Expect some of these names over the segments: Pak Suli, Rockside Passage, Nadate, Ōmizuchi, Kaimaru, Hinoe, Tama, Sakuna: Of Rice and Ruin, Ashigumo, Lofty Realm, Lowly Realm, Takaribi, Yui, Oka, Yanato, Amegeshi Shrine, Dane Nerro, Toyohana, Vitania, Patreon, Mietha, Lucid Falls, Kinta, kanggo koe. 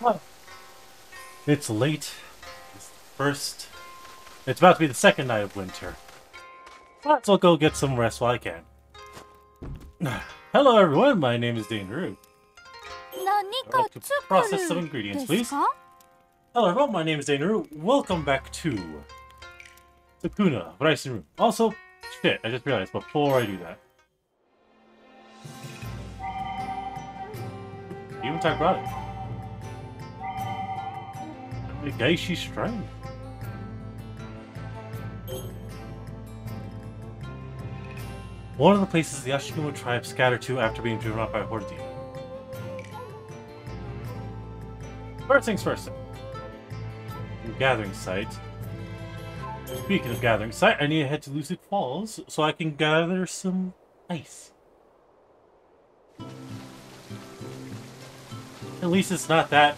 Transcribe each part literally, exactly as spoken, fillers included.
Huh. It's late. It's the first. It's about to be the second night of winter. Perhaps I'll go get some rest while I can. Hello everyone, my name is Dane Nerro. I'd like to process some ingredients, please. Hello everyone, my name is Dane Nerro. Welcome back to Sakuna: Of Rice and Ruin. Also, shit, I just realized before I do that. You even talk about it. Amegeshi Shrine. One of the places the Ashigumo tribe scattered to after being driven out by a horde. First things first. Gathering site. Speaking of gathering site, I need to head to Lucid Falls so I can gather some ice. At least it's not that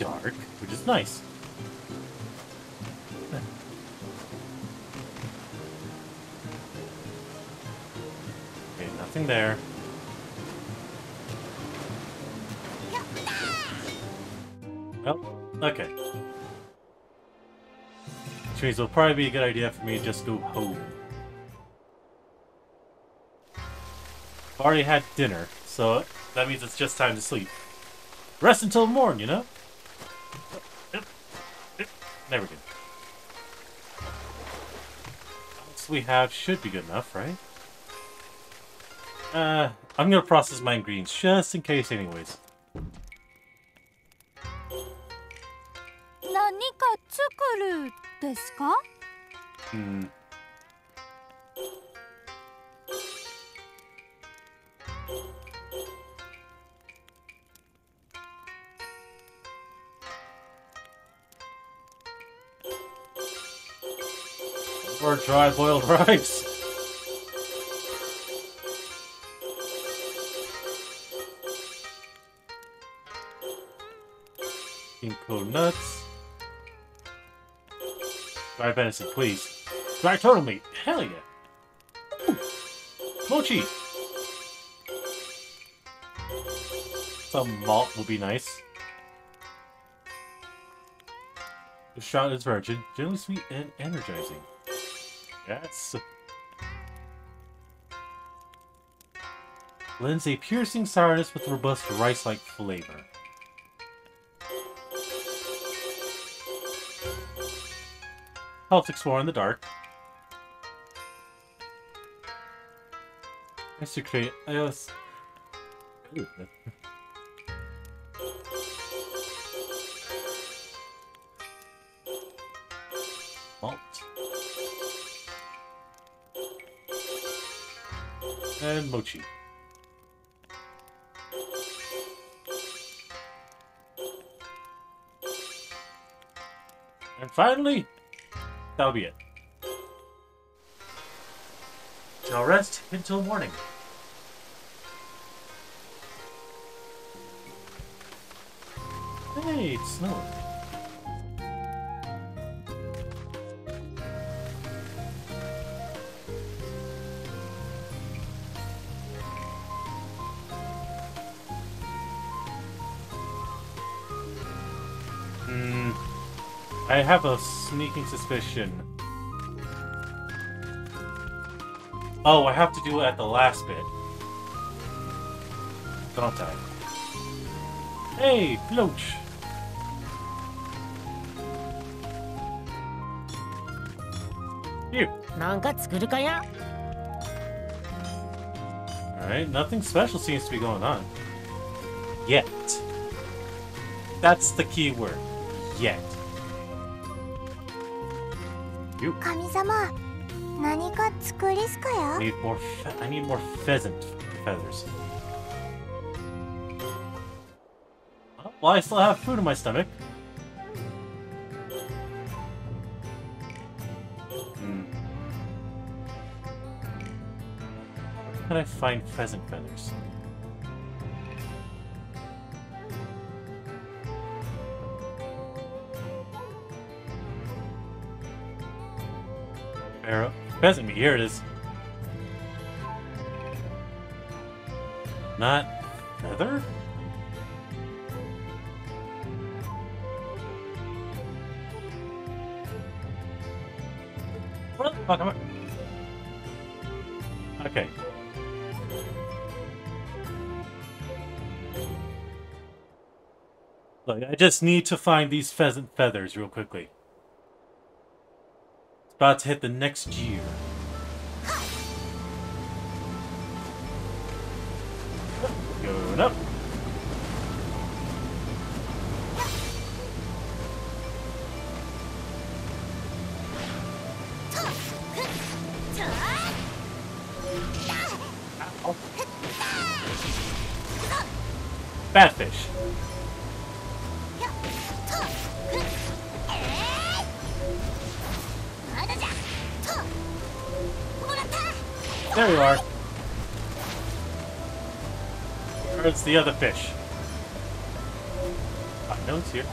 dark, which is nice. Okay, nothing there. Oh, okay. Which means it'll probably be a good idea for me to just go home. I've already had dinner, so that means it's just time to sleep. Rest until morn, you know? There we go. What we have should be good enough, right? Uh, I'm gonna process my ingredients just in case anyways. Hmm. Or dry boiled rice. Kinko nuts. Dry venison, please. Dry turtle meat. Hell yeah. Ooh. Mochi. Some malt will be nice. The shroud is virgin, generally sweet and energizing. Yes. Lends a piercing sourness with robust rice-like flavor. Helps explore in the dark. Nice to create. I was. Malt. And mochi. And finally, that'll be it. Now rest until morning. Hey, it's snowing. I have a sneaking suspicion. Oh, I have to do it at the last bit. Don't I? Hey, Floach! You! Alright, nothing special seems to be going on. Yet. That's the key word. Yet. You. I need more fe I need more pheasant feathers. Well, I still have food in my stomach. Hmm. Where can I find pheasant feathers? Arrow. Pheasant meat, here it is. Not feather? Oh, come on. Okay. Look, I just need to find these pheasant feathers real quickly. It's about to hit the next year. Going up. Bad fish. There you are. Where's the other fish? Oh, no, it's here.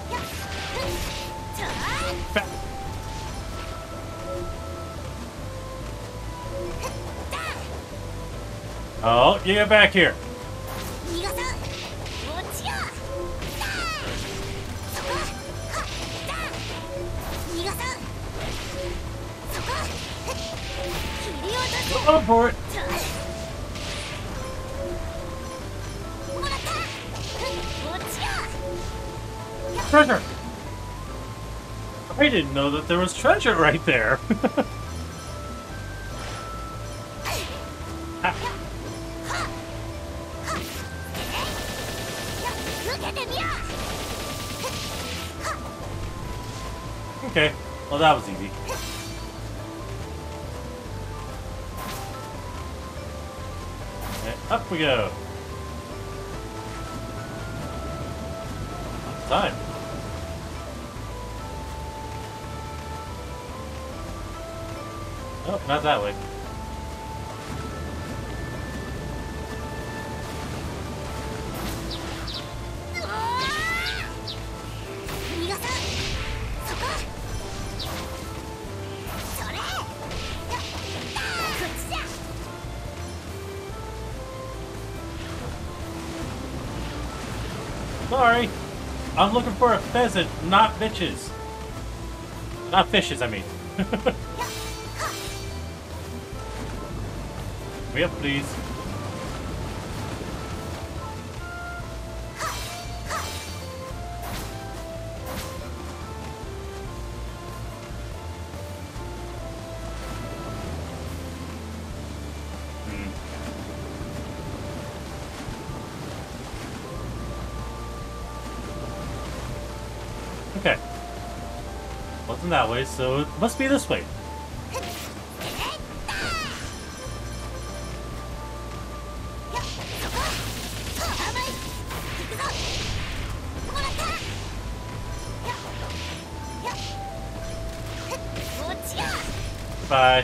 Back. Oh, you get back here. Go for it. Treasure! I didn't know that there was treasure right there. Okay, well that was easy. Up we go. Time. Oh, not that way. Sorry, I'm looking for a pheasant, not bitches. Not fishes, I mean. Hurry up, please. That way, so it must be this way. Bye.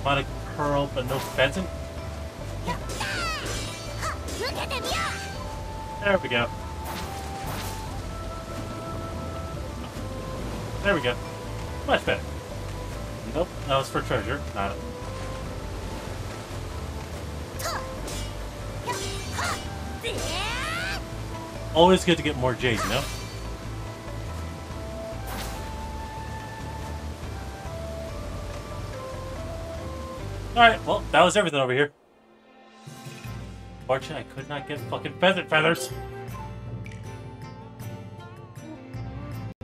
About a pearl, but no pheasant. There we go. There we go. Much better. Nope, that was for treasure. Not it. Always good to get more jade, you know? Alright, well, that was everything over here. Unfortunately, I could not get fucking pheasant feathers.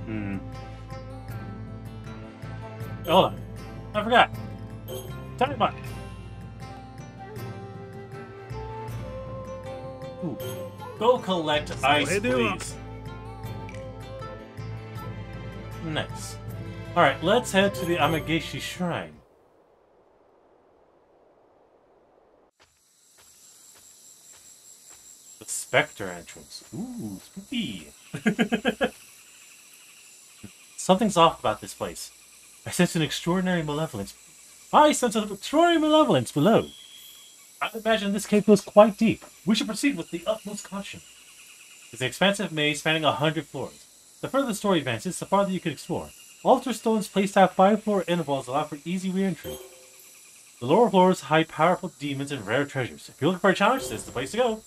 Hmm. Hold on. I forgot. Time mark. Ooh. Go collect ice, please. Nice. Alright, let's head to the Amegeshi Shrine. Spectre entrance. Ooh, spooky. Something's off about this place. I sense an extraordinary malevolence. I sense an extraordinary malevolence below. I imagine this cave goes quite deep. We should proceed with the utmost caution. It's an expansive maze spanning a hundred floors. The further the story advances, the farther you can explore. Altar stones placed out five floor intervals allow for easy re-entry. The lower floors hide powerful demons and rare treasures. If you're looking for a challenge, this is the place to go.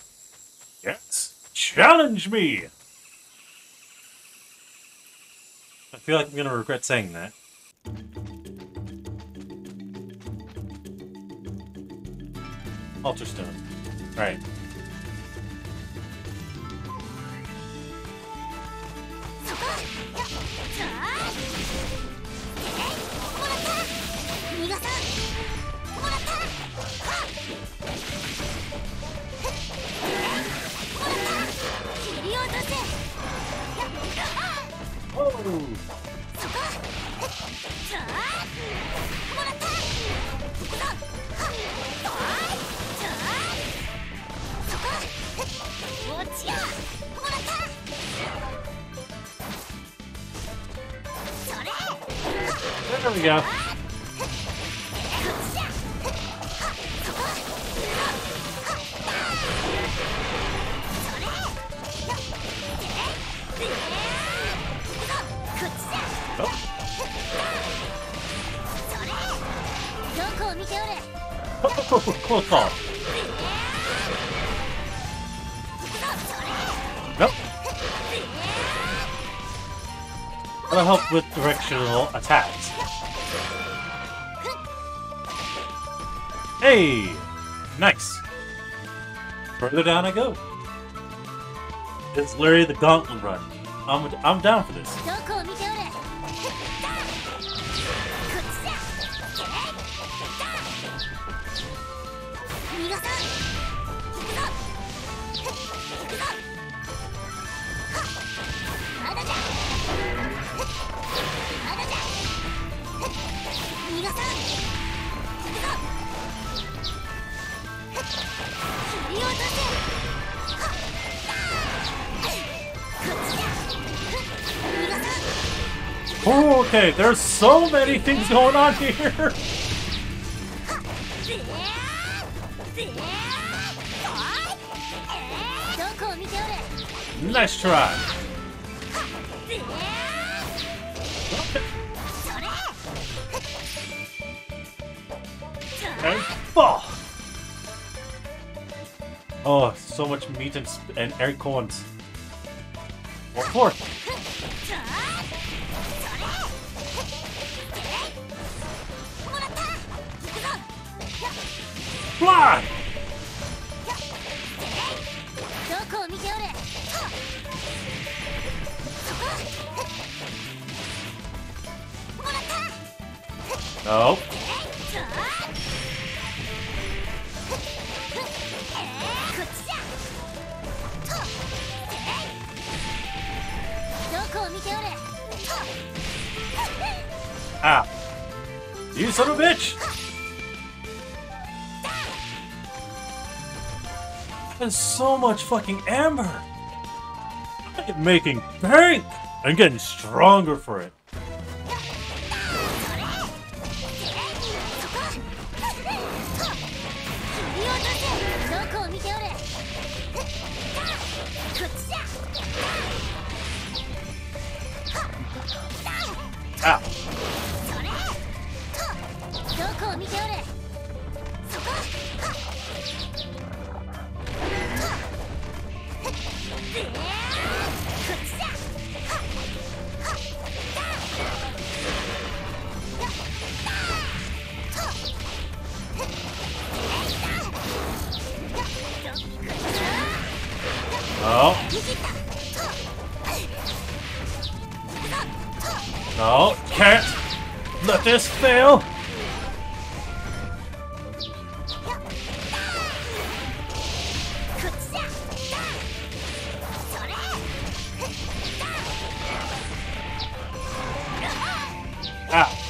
Yes, challenge me! I feel like I'm gonna regret saying that. Altar stone. Right. There we go. Oh, close call. Nope. That'll help with directional attacks. Hey! Nice! Further down I go. It's Larry the Gauntlet Run. I'm, I'm down for this. Oh, okay, there's so many things going on here. Nice try. And fall. Oh, so much meat and, and air cones. What for? Fly! No. Ah. You son of a bitch! There's so much fucking amber! I'm making bank! I'm getting stronger for it. No, can't let this fail. Ah.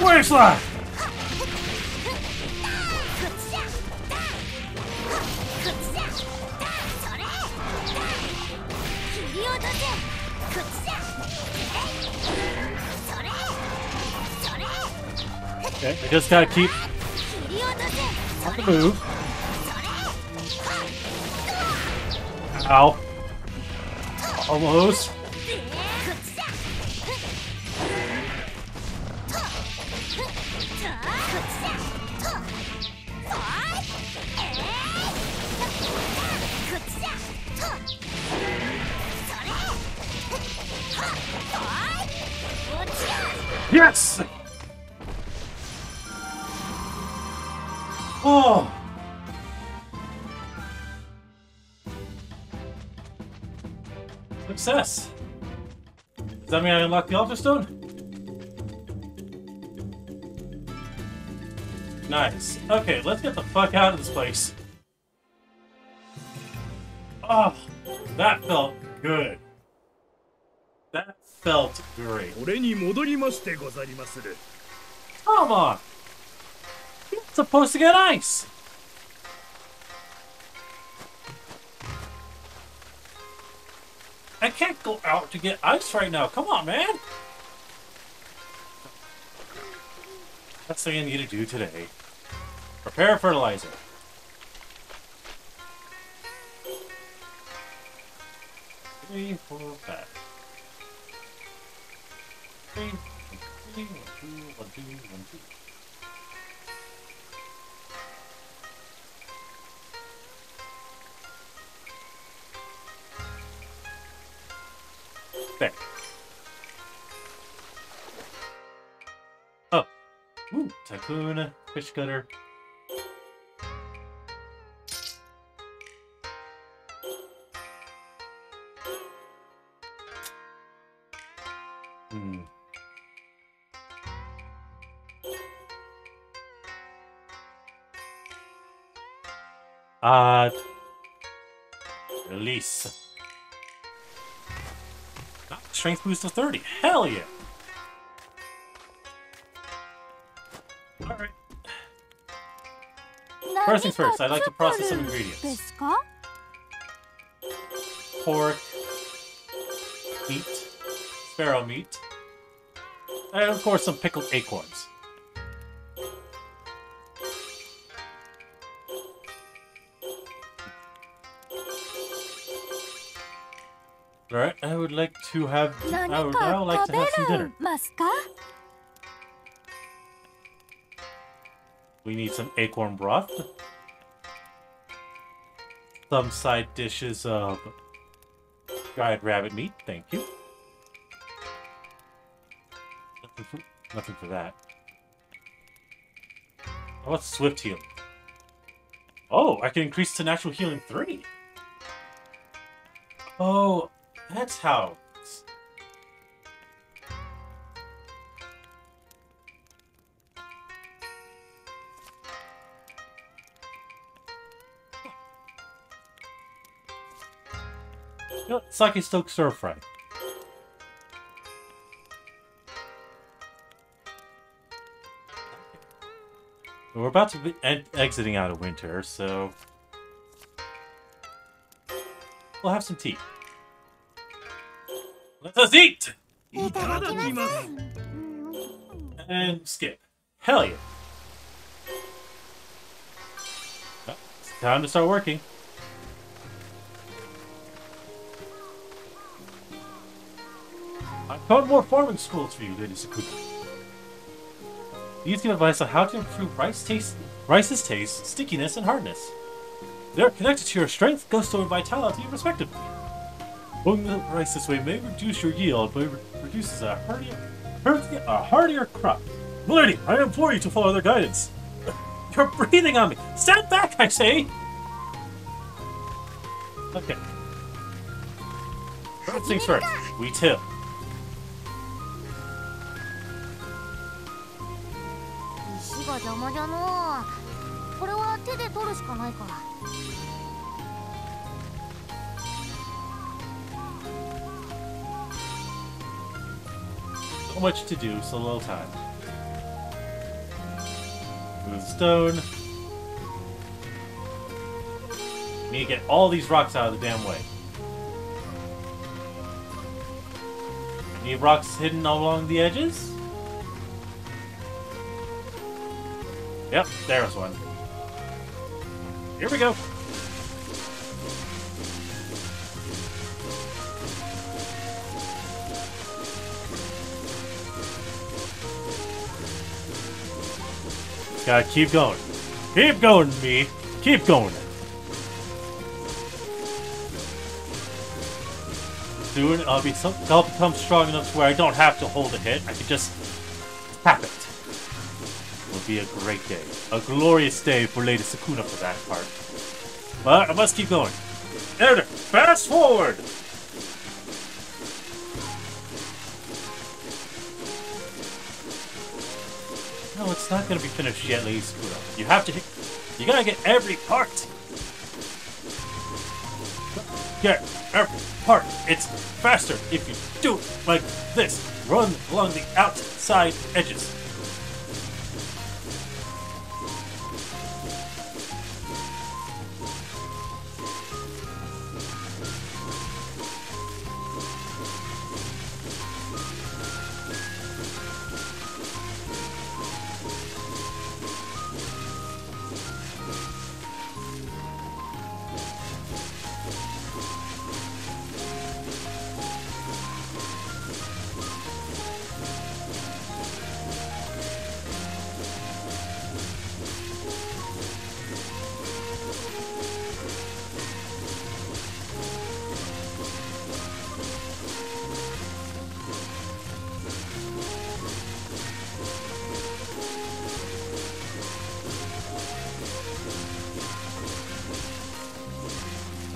Wave slide. Okay, I just gotta keep on the move. Ow. Almost. Yes! Oh! Success! Does that mean I unlocked the Altar Stone? Nice. Okay, let's get the fuck out of this place. Oh, that felt good. That felt great. Come on! You're not supposed to get ice! I can't go out to get ice right now. Come on, man! That's what I need to do today. Prepare fertilizer. Three, four, five. Three, one, three, one, two, one, two, one, two. There. Oh. Ooh, Tycoon, Fish Cutter. Hmm. Ah. Uh, release. Strength boost to thirty. Hell yeah! Alright. First things first, I'd like to process some ingredients. Pork. Meat. Sparrow meat. And of course some pickled acorns. Alright, I would like to have. I would now like to have some dinner. We need some acorn broth. Some side dishes of dried rabbit meat, thank you. Nothing for, nothing for that. Oh, what's Swift Heal? Oh, I can increase to natural healing three. Oh. That's how. It's... You know, sake stoke stir fry. We're about to be e exiting out of winter, so we'll have some tea. Let us eat! And skip. Hell yeah. Oh, it's time to start working. I've taught more farming schools for you, Lady Sakuna. These give advice on how to improve rice taste, rice's taste, stickiness, and hardness. They're connected to your strength, gusto, and vitality, respectively. Boiling the rice this way may reduce your yield, but it reduces a hardier, hardier, a hardier crop. Milady, I implore you to follow their guidance. You're breathing on me. Stand back, I say. Okay. First things first. We till. Much to do, so little time. Move stone. We need to get all these rocks out of the damn way. Any rocks hidden along the edges? Yep, there's one. Here we go. Gotta keep going. Keep going, me. Keep going. Soon I'll be some, I'll become strong enough to where I don't have to hold a hit. I can just tap it. It'll be a great day. A glorious day for Lady Sakuna for that part. But I must keep going. Editor, fast forward! No, it's not gonna be finished yet, Lady Sakuna. You have to hit. You gotta get every part! Get every part! It's faster if you do it like this! Run along the outside edges!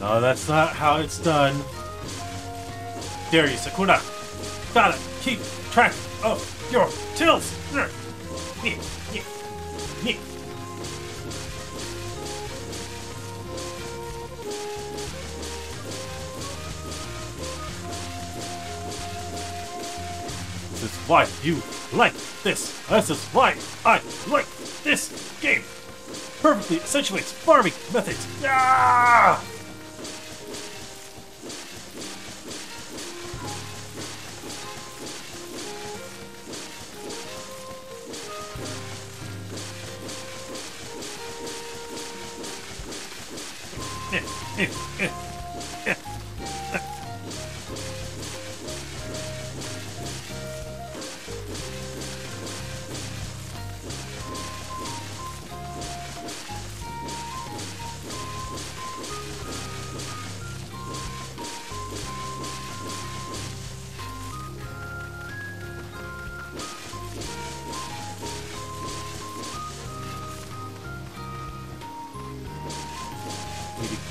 No, that's not how it's done. Dare you, Sakuna. Gotta keep track of your tills! Yeah, yeah, yeah. This is why you like this. This is why I like this game. Perfectly accentuates farming methods. Ah!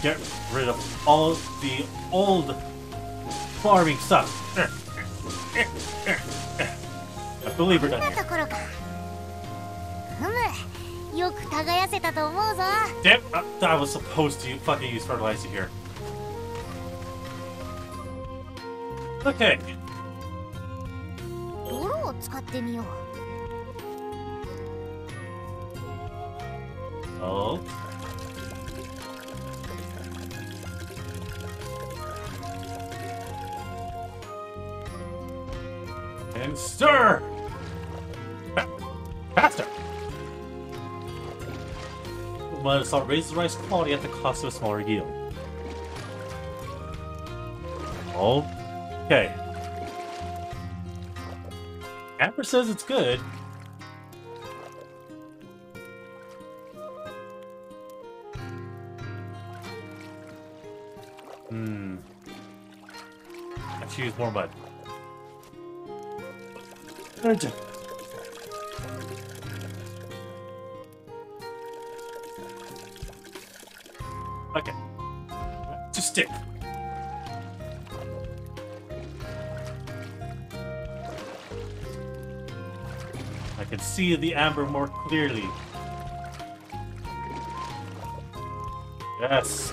Get rid of all of the old farming stuff. I believe we're done here. Damn, I, I was supposed to fucking use fertilizer here. Okay. Oh. And stir! Faster! Well, salt raises the rice quality at the cost of a smaller yield. Oh. Okay. Amber says it's good. Hmm. I should use more mud. Urgent. Okay. Just stick. I can see the amber more clearly. Yes.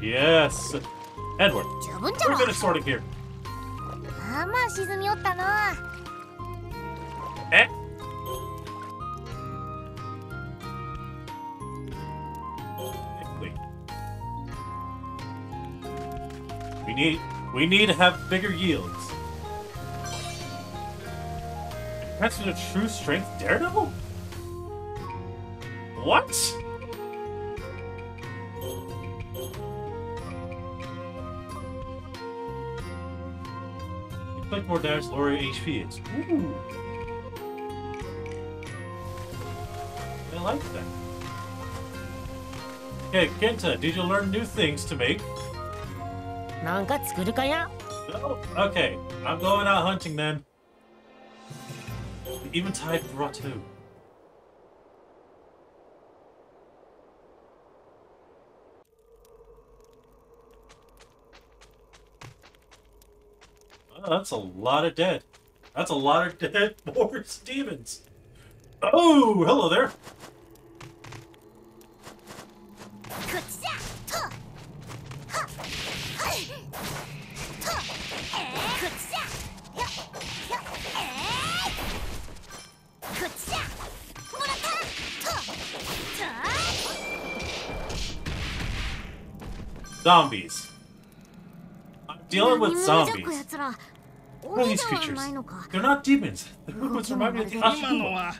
Yes. Edward, we're good at sorting here. Eh? Wait. We need we need to have bigger yields. That's a true strength daredevil? What? You click more damage, lower your H P is. Ooh. I like that. Hey, Kinta, did you learn new things to make? No? Okay, I'm going out hunting then. The eventide brought to. Oh, that's a lot of dead. That's a lot of dead boars and demons. Oh, hello there. Zombies. I'm dealing with zombies. What are these creatures? They're not demons. The movements remind me of the Ashigumo.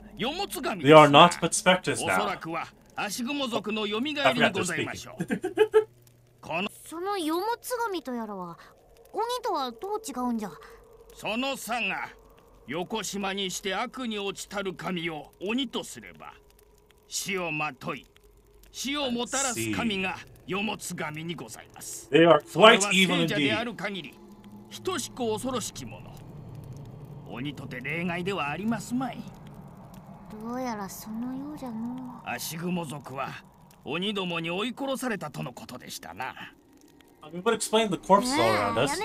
They are not but specters now. Oh, after speaking. They are quite evil indeed. I mean, what explained the corpses all around us?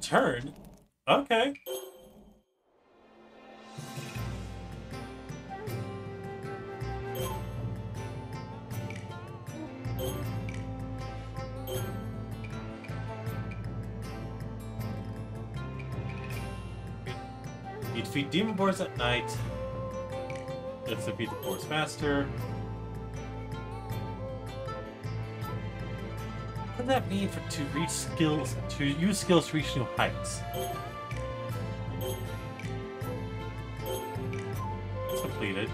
Turn? Okay. You defeat demon boars at night. Let's defeat the boars faster. What does that mean for to reach skills, to use skills to reach new heights? It's completed.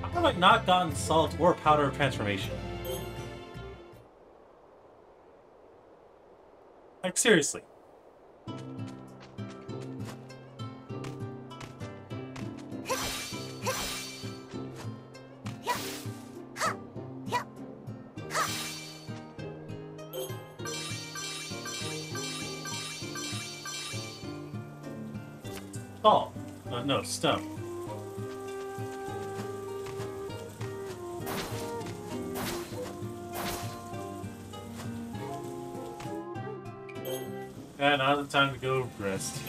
How have I not gotten salt or powder of transformation? Like, seriously. Oh, uh, no, stone. And now it's time to go rest.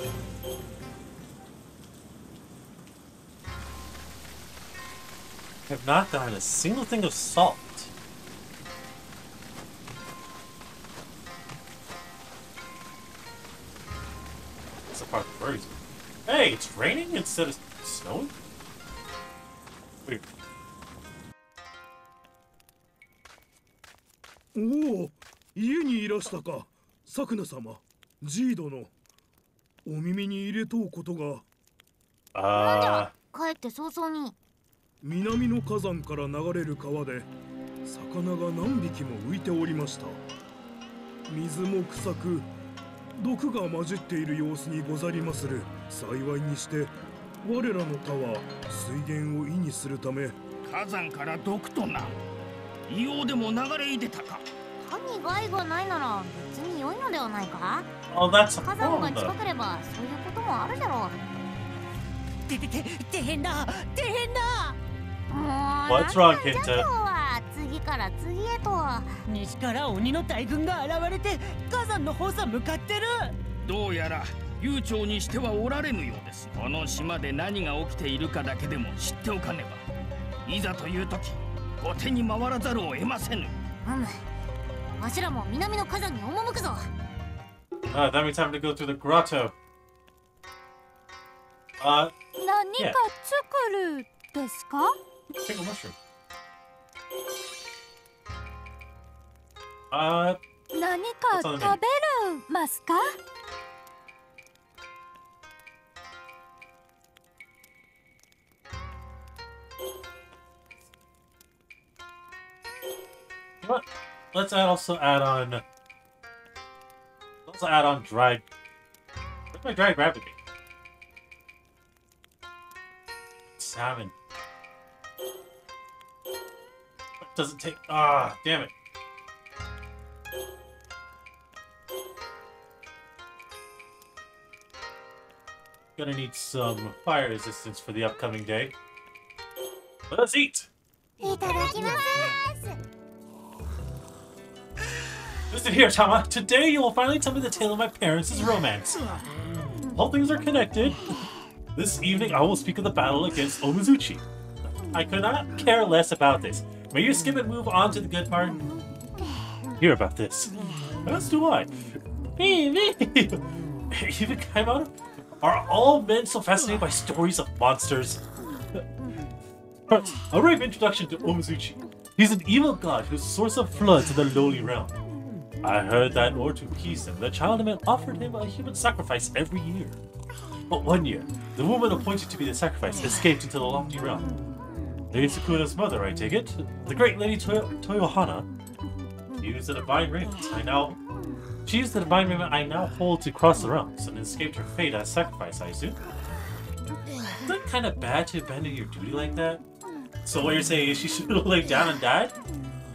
I have not gotten a single thing of salt. That's the part that worries me. Hey, it's raining instead of snowing? Weird. Oh, you are here, Sakuna-sama, Jido-no. Omimi-ni-iretou-koto-ga. Ah. Kaette-sōsō-ni. Minami-no-kazan-kara-nagareru-kawa-de, sakana-ga nan biki-mo-uite-orimashita. Mizu-mo-kusaku, doku-ga-majitte-iru-yōusu-ni-gozarimasu-ru. 幸いにして我らの田は水源を意にするため火山から毒とな硫黄でも流れ出たか火に害がないなら別に良いのではないか火山が近ければそういうこともあるだろうてててて変だて変だもうなんでじゃあ次から次へと西から鬼の大軍が現れて火山の方さ向かってるどうやら 悠長にしてはおられぬようです。この島で何が起きているかだけでも知っておかねば。いざという時、後手に回らざるを得ませぬ。うん。わしらも南の火山に赴くぞ。Ah, that means time to go through the grotto. Uh, 何か作るですか? Take a mushroom. Uh, 何か食べるますか? But let's add also add on What's out on dried? What's my dried rabbit? Salmon. What does it take? Ah, oh, damn it. Gonna need some fire resistance for the upcoming day. Let's eat! Listen here, Tama. Today you will finally tell me the tale of my parents' romance. All things are connected. This evening I will speak of the battle against Ōmizuchi. I could not care less about this. May you skip and move on to the good part? Hear about this. As do I. Even Kaimaru? Are all men so fascinated by stories of monsters? First, a brief introduction to Ōmizuchi. He's an evil god who's the source of floods in the lowly realm. I heard that in order to appease him, the child men offered him a human sacrifice every year. But one year, the woman appointed to be the sacrifice escaped into the lofty realm. Lady Sakuna's mother, I take it? The great Lady Toy Toyohana. She is the divine raiment. I now... She is the divine raiment I now hold to cross the realms and escaped her fate as sacrifice, I assume. Isn't that kind of bad to abandon your duty like that? So what you're saying is she should have laid down and died?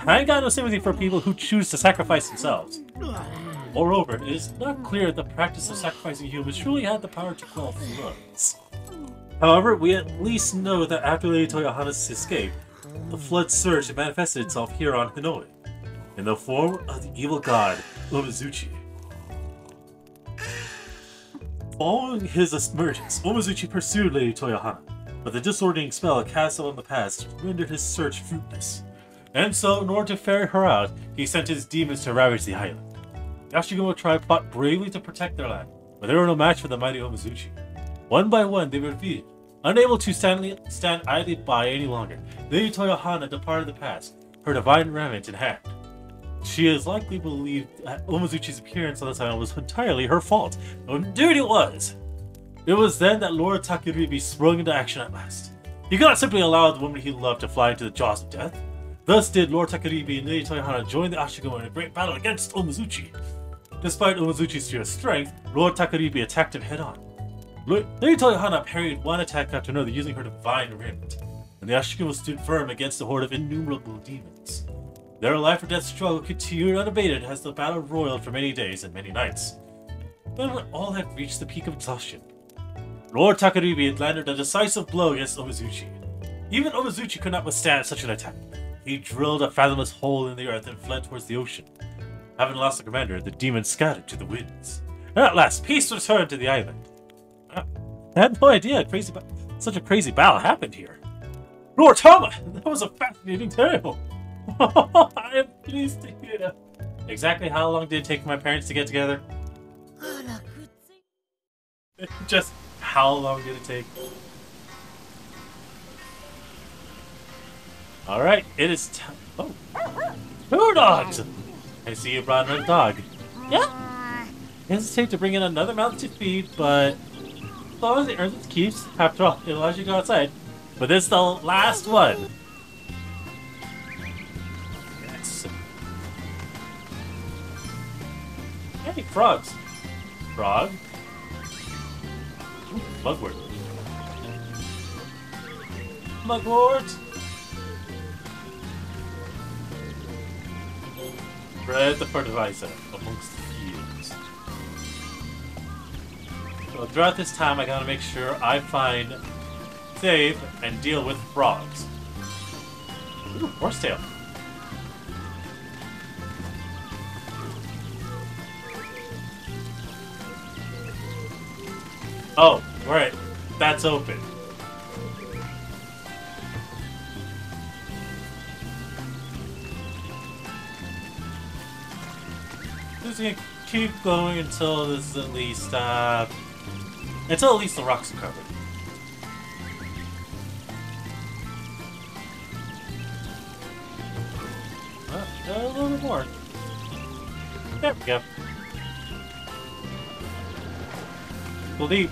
I ain't got no sympathy for people who choose to sacrifice themselves. Moreover, it is not clear that the practice of sacrificing humans truly had the power to quell floods. However, we at least know that after Lady Toyohana's escape, the flood surge that manifested itself here on Hinoe, in the form of the evil god, Ōmizuchi. Following his emergence, Ōmizuchi pursued Lady Toyohana, but the disordering spell cast on the past rendered his search fruitless. And so, in order to ferry her out, he sent his demons to ravage the island. The Ashigumo tribe fought bravely to protect their land, but they were no match for the mighty Ōmizuchi. One by one, they were defeated. Unable to stand, stand idly by any longer, Lady Toyohana departed the past, her divine remnant in hand. She is likely believed that Ōmizuchi's appearance on this island was entirely her fault. Oh, dude, it was! It was then that Lord Takaribi sprung into action at last. He could not simply allow the woman he loved to fly into the jaws of death. Thus did Lord Takaribi and Lady Toyohana join the Ashigumo in a great battle against Ōmizuchi. Despite Ōmizuchi's sheer strength, Lord Takaribi attacked him head-on. Lady Toyohana parried one attack after another using her divine raiment, and the Ashigumo stood firm against a horde of innumerable demons. Their life or death struggle continued unabated as the battle roiled for many days and many nights. Then when all had reached the peak of exhaustion, Lord Takaribi had landed a decisive blow against Ōmizuchi. Even Ōmizuchi could not withstand such an attack. He drilled a fathomless hole in the earth and fled towards the ocean. Having lost the commander, the demons scattered to the winds. And at last, peace returned to the island. I had no idea crazy such a crazy battle happened here. Lord Tama! That was a fascinating tale! I am pleased to hear. Exactly how long did it take my parents to get together? Just how long did it take? Alright, it is time. Oh! Two dogs! I see you brought another dog. Yeah! I hesitate to bring in another mouth to feed, but as long as it earns its keeps, after all, it allows you to go outside. But this is the last one! Hey, frogs. Frog. Ooh, mugwort. Mugwort. Spread the fertilizer amongst the fields. So throughout this time, I gotta make sure I find, save, and deal with frogs. Ooh, horsetail. Oh, right. That's open. Just gonna keep going until this is at least, uh... until at least the rocks are covered. Uh, a little bit more. There we go. Go deep.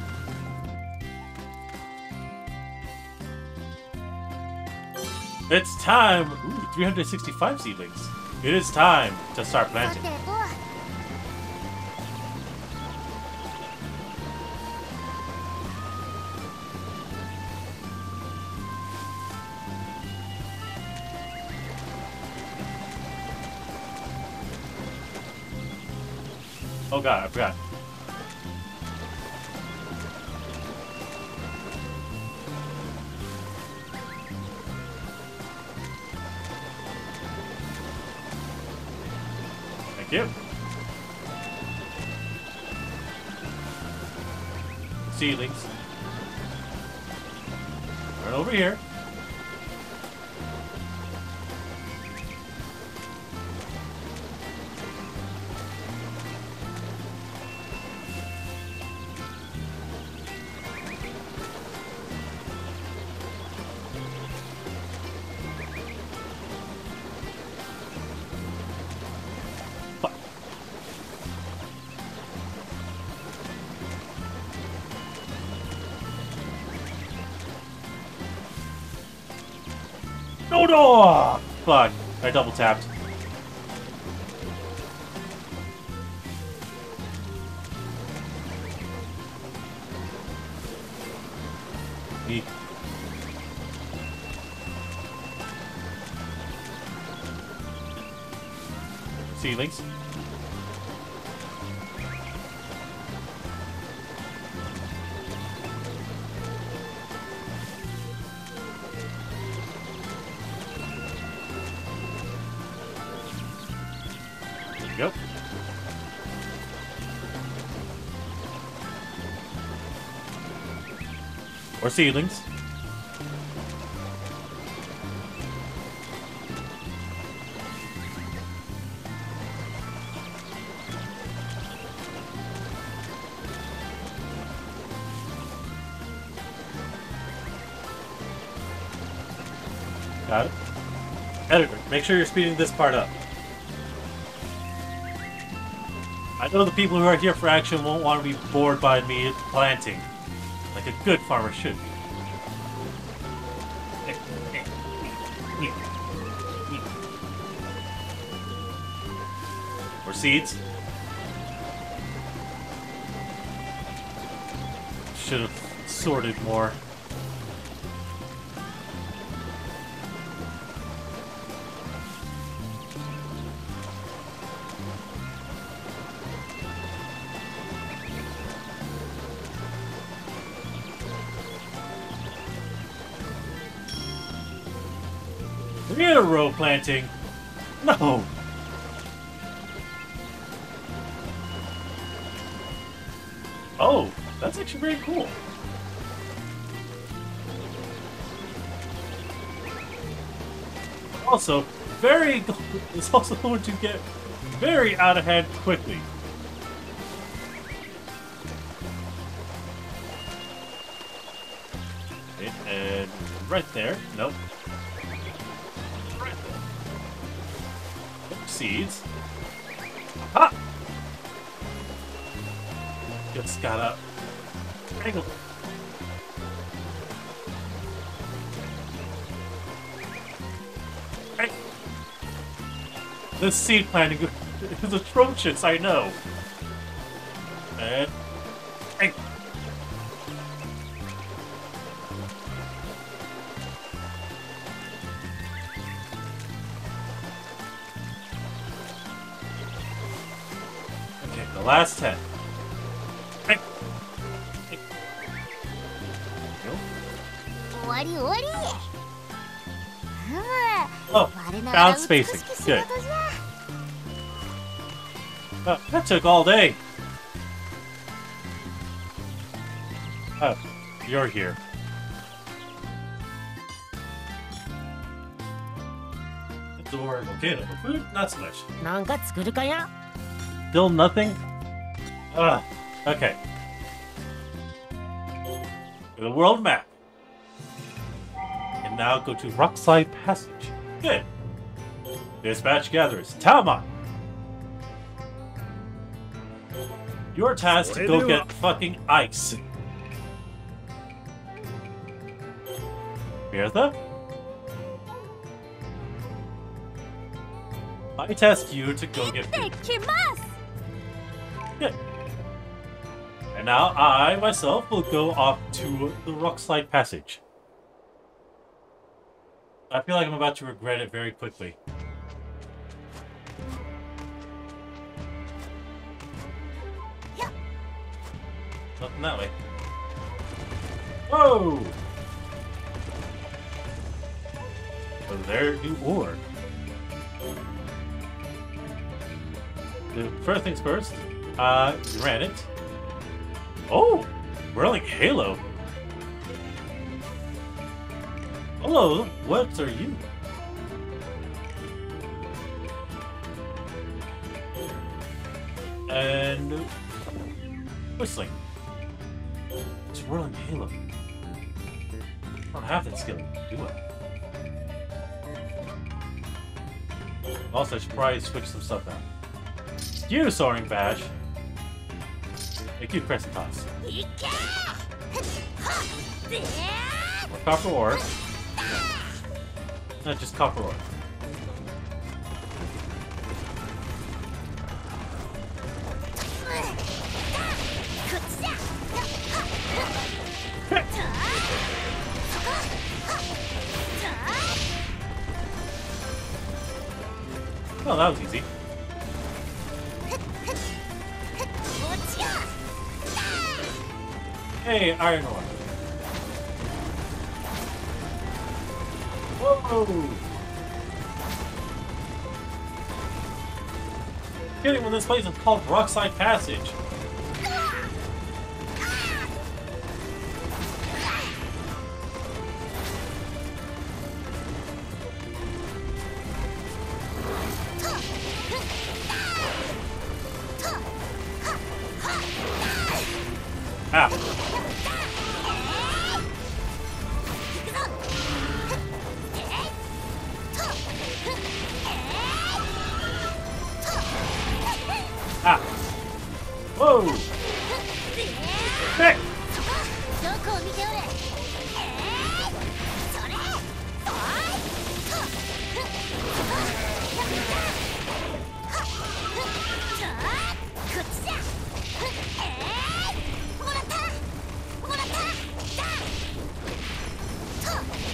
It's time! Ooh, three hundred sixty-five seedlings. It is time to start planting. Oh god, I forgot. Thank you. See you, Links. Right over here. Oh, fuck. I double tapped. Eek. See you, Links. Or seedlings. Got it. Editor, make sure you're speeding this part up. I know the people who are here for action won't want to be bored by me planting. Like a good farmer should be. Or seeds. Should have sorted more. Row planting. No. Oh, that's actually very cool. Also, very. It's also going to get very out of hand quickly. It, and right there. Nope. Seeds. Ha! Just gotta angle. Right. This seed planting is atrocious, I know. And angle. Last ten. Hey. Hey. Oh, found spacing. Good. Oh, that took all day. Oh, you're here. The door, okay, no food, not so much. Still nothing? Ugh, okay. The world map. And now go to Rockside Passage. Good. Dispatch gathers. Tama! Your task to go get fucking ice. Mietha? I task you to go get food. Good. And now I, myself, will go off to the Rockside Passage. I feel like I'm about to regret it very quickly. from that way. Whoa! So there you are. First things first, uh, granite. Oh! We're like Halo. Hello, what are you? And whistling. Swirling Halo. I don't have that skill, do I? Also, I should probably switch some stuff out. You, Soaring Bash! Thank you, Crescent Toss. More copper ore. Not just copper ore. Oh, that was easy. Hey, iron ore. Whoa! Kidding when this place is called Rockside Passage.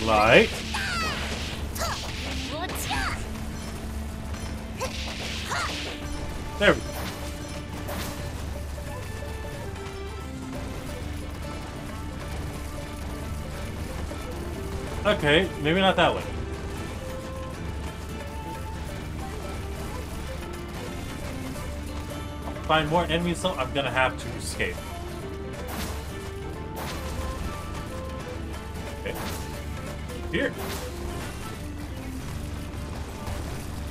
Light. There we go. Okay, maybe not that way. Find more enemies, so I'm gonna have to escape. Okay. Here.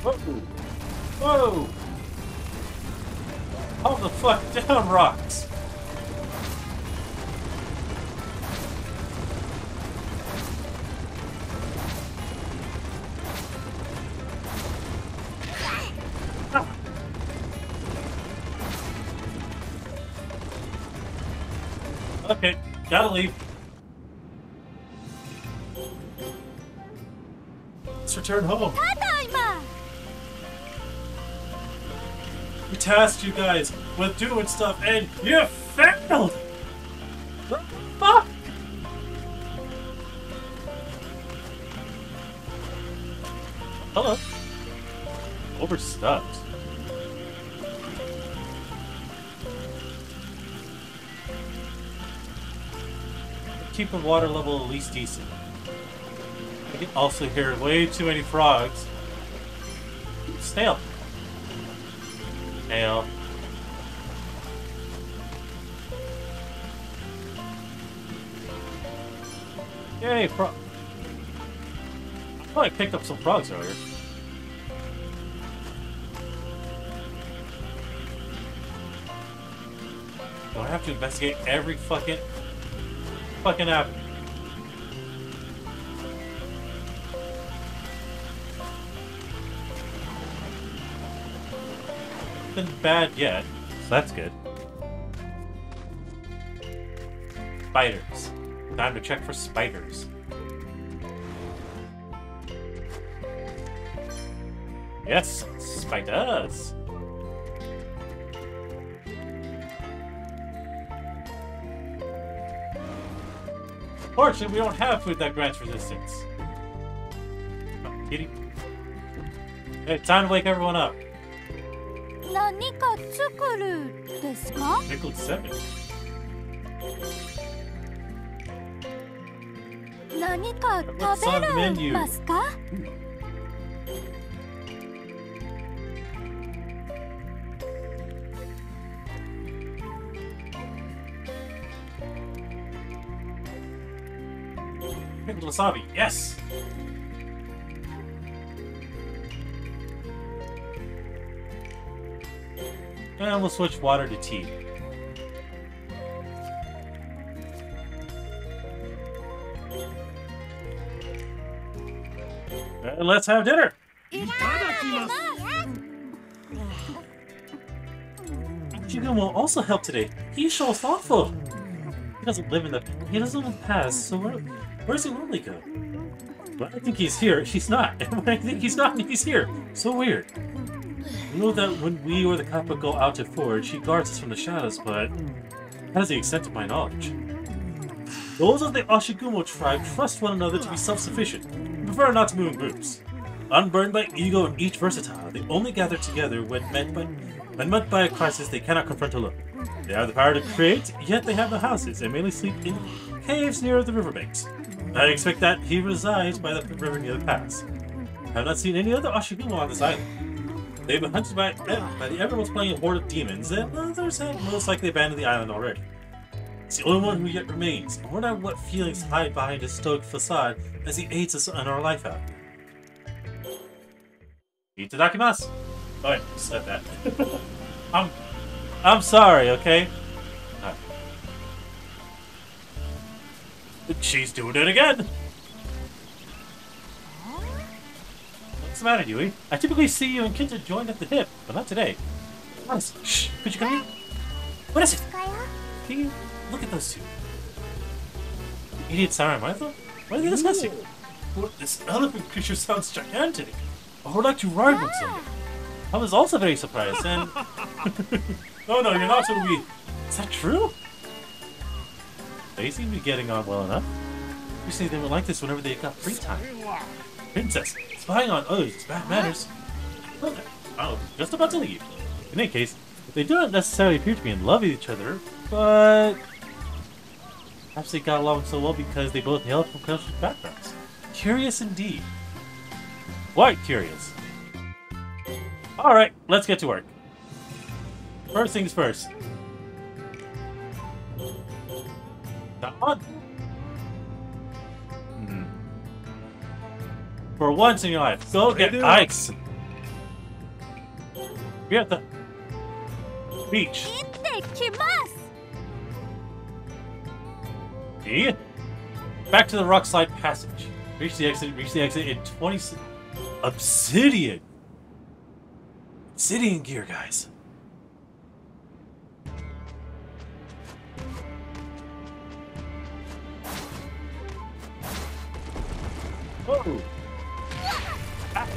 Whoa. Whoa. Calm the fuck down, rocks. Ah. Okay, gotta leave. Return home. We tasked you guys with doing stuff and you failed! What the fuck? Hello. Overstuffed. Keep the water level at least decent. I can also hear way too many frogs. Snail. Snail. Yay, frog. I thought I picked up some frogs earlier. Do I have to investigate every fucking fucking avenue? Nothing bad yet, so that's good. Spiders. Time to check for spiders. Yes, spiders! Fortunately, we don't have food that grants resistance. Oh, kitty. Hey, time to wake everyone up. Pickled seven. What's on the menu? Pickled wasabi, yes! And we'll switch water to tea. And let's have dinner! Ashigumo will also help today. He's so thoughtful. He doesn't live in the he doesn't live in the past, so where where's he normally go? When I think he's here, he's not. And when I think he's not, he's here. So weird. We know that when we or the Kappa go out to forage, she guards us from the shadows, but that is the extent of my knowledge. Those of the Ashigumo tribe trust one another to be self-sufficient. Prefer not to move in groups. Unburdened by ego and each versatile, they only gather together when met by, when met by a crisis they cannot confront alone. They have the power to create, yet they have the houses and mainly sleep in caves near the riverbanks. I expect that he resides by the river near the pass. I have not seen any other Ashigumo on this island. They've been hunted by, by the everyone's playing a horde of demons, and others have most likely abandoned the island already. It's the only one who yet remains. I wonder what feelings hide behind his stoic facade as he aids us in our life out. Itadakimasu! Alright, I said that. I'm... I'm sorry, okay? Right. She's doing it again! What's the matter, Yui? I typically see you and Kinta joined at the hip, but not today. Honestly, shh, could you come here? What is it? Can you... Look at those two. The idiot Sarah and Mietha? What are they discussing? Well, this elephant creature sounds gigantic. I would like to ride one someday. I was also very surprised and... no, no, you're not so weak. Is that true? They seem to be getting on well enough. You say they were like this whenever they got free time. Princess, spying on others is bad manners. Look, I was just about to leave. In any case, they don't necessarily appear to be in love with each other, but... perhaps they got along so well because they both hailed from cultural backgrounds. Curious indeed. Quite curious. Alright, let's get to work. First things first. That one. Hmm. For once in your life, go get Ike's. We're at the beach. See? Back to the Rockside Passage. Reach the exit, reach the exit in twenty... Obsidian! Obsidian gear, guys. Whoa! Ah.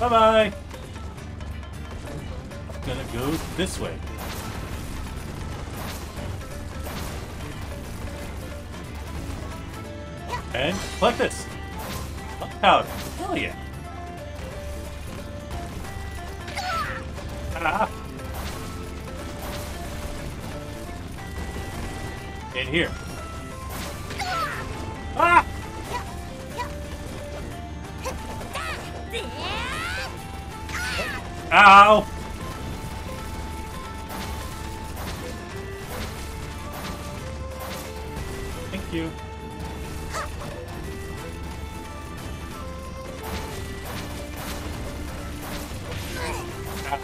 Bye-bye! I'm gonna go this way. And like this. Powder. Hell yeah. Ah. In here. Ah! Ow! Thank you.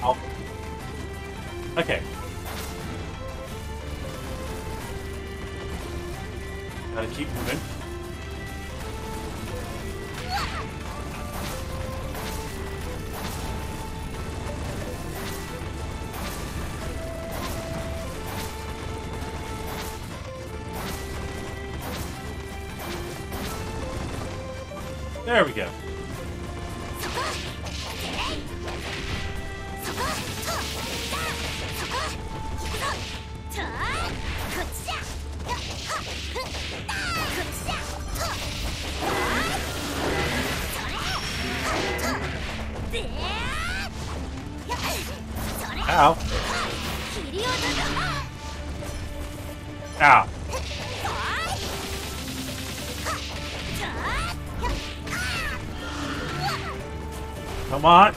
Ow. Okay. Gotta keep moving. There we go. Ow. Ow. Come on.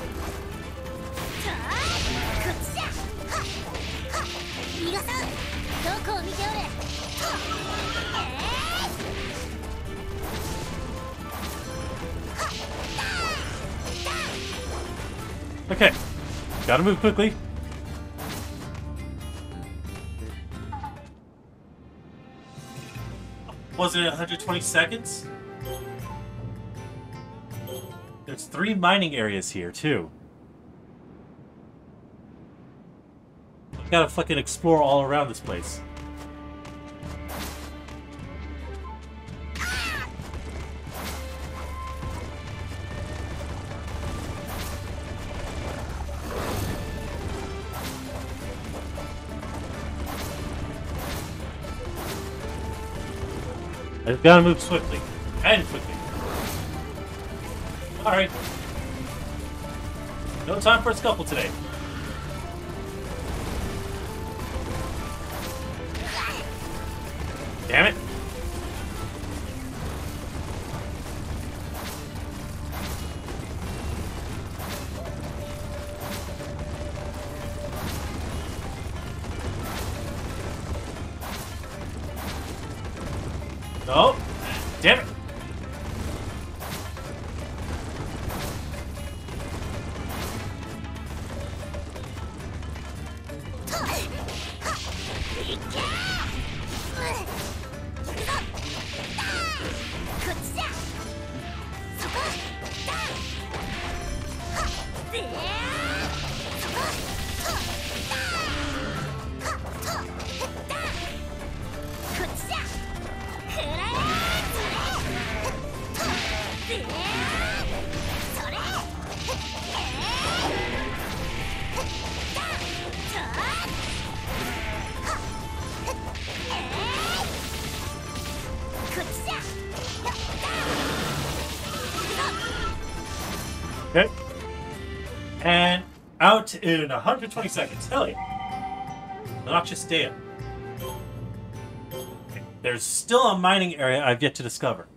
Okay. Gotta move quickly. Was it one hundred twenty seconds? There's three mining areas here, too. I've gotta fucking explore all around this place. I've gotta move swiftly. And quickly. Alright. No time for a scuffle today. Damn it. No. Damn it. In one hundred twenty seconds. Hell yeah. Noxious Dam. Okay. There's still a mining area I've yet to discover.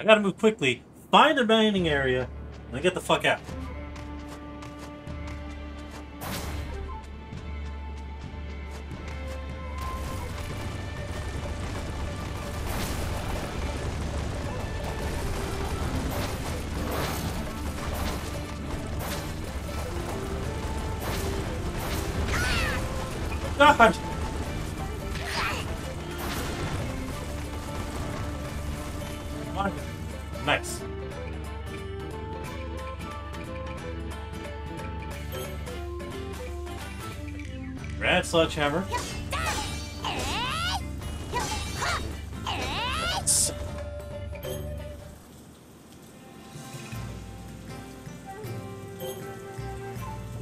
I gotta move quickly, find a mining area, and then get the fuck out. God. Nice. Rad sledgehammer.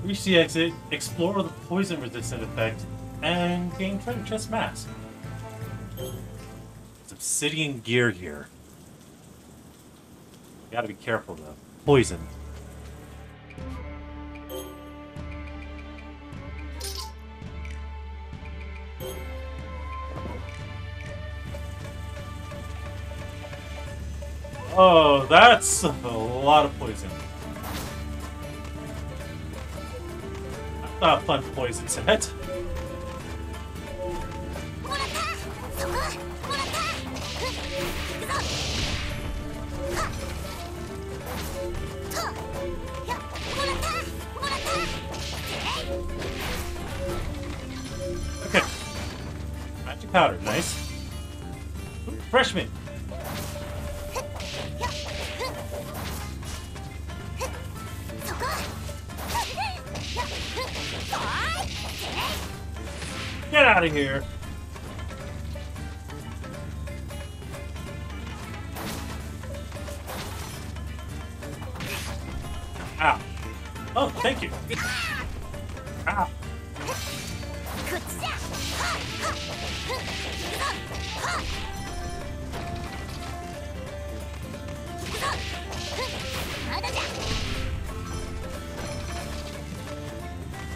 Reach the exit, explore the poison resistant effect, and gain treasure chest mask. It's obsidian gear here. Gotta be careful though. Poison. Oh, that's a lot of poison. That's not a fun poison set. Powder, nice. freshman. Get out of here. Ow. Oh, thank you. Ow.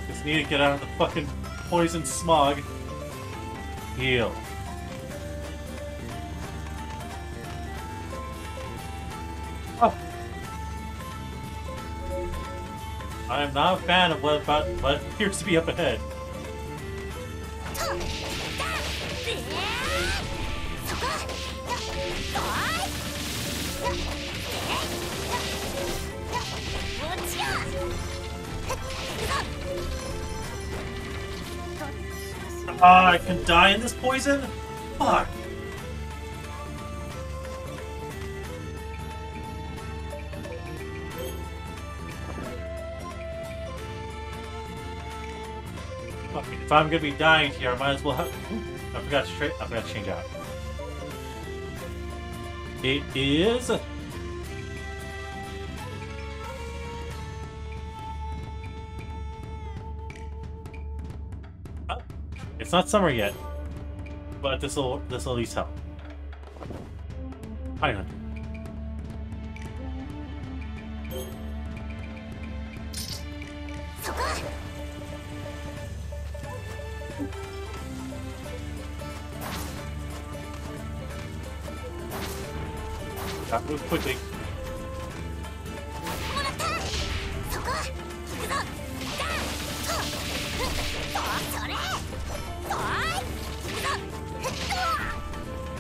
Just need to get out of the fucking poison smog. Heal. Oh. I am not a fan of what about what appears to be up ahead. Ah, uh, I can die in this poison? Fuck. Fuck it. If I'm gonna be dying here, I might as well have. Ooh, I forgot to straight. I forgot to change out. It is. It's not summer yet, but this will this will at least help. I don't know. Gotta move quickly.